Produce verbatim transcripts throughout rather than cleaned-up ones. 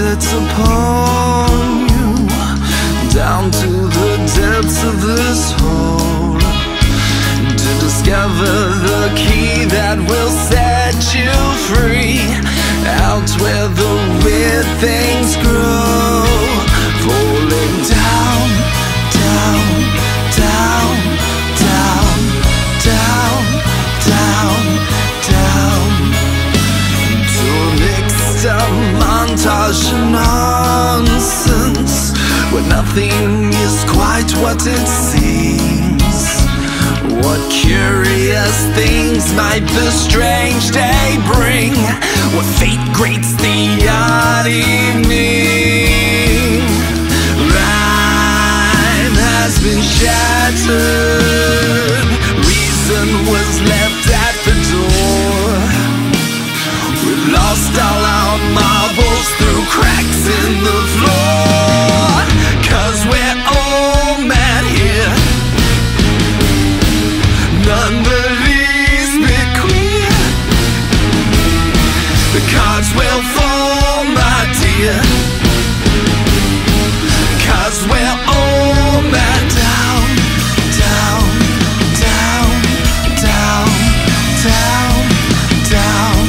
It's upon you, down to the depths of this hole, to discover the key that will set you free, out where the weird things grow. Falling down, down, down, down, down, down, down, into a mixed-up montage of nonsense, where nothing is quite what it seems. What curious things might the strange day bring, where fate greets the odd evening. Rhyme has been shattered, reason was left at the door. We've lost all our marbles through cracks in the floor, 'cause we're all mad here, none the least bit queer. The cards will fall, my dear, 'cause we're all mad. Down, down, down, down, down, down,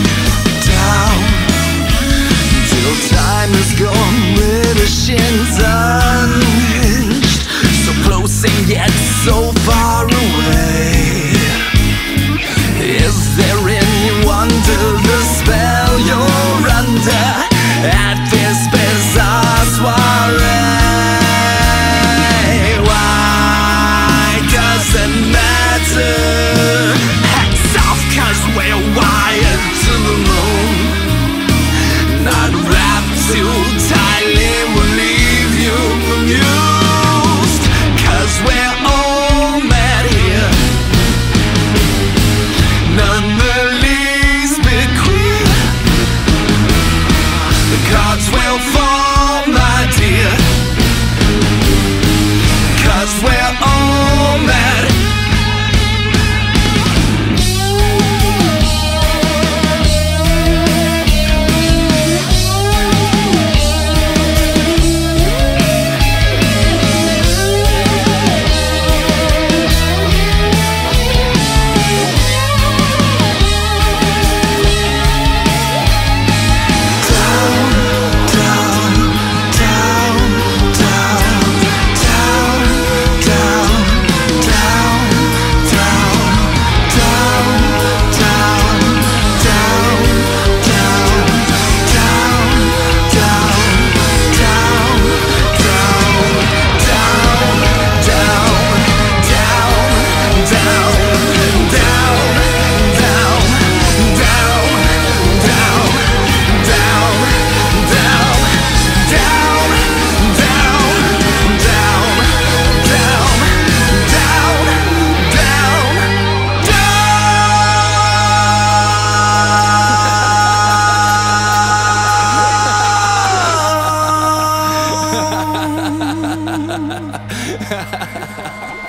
down, till time is gone with the shins unhinged, so close and yet so far away. Is there any wonder the spell you're under at this bizarre soiree? Why does it matter? Hats off, 'cause we're wired to the moon, not wrapped too tightly, we'll leave you amused, 'cause we're all mad here, none the least bit queer. The cards will fall, my dear, 'cause we're all mad. Ha ha ha.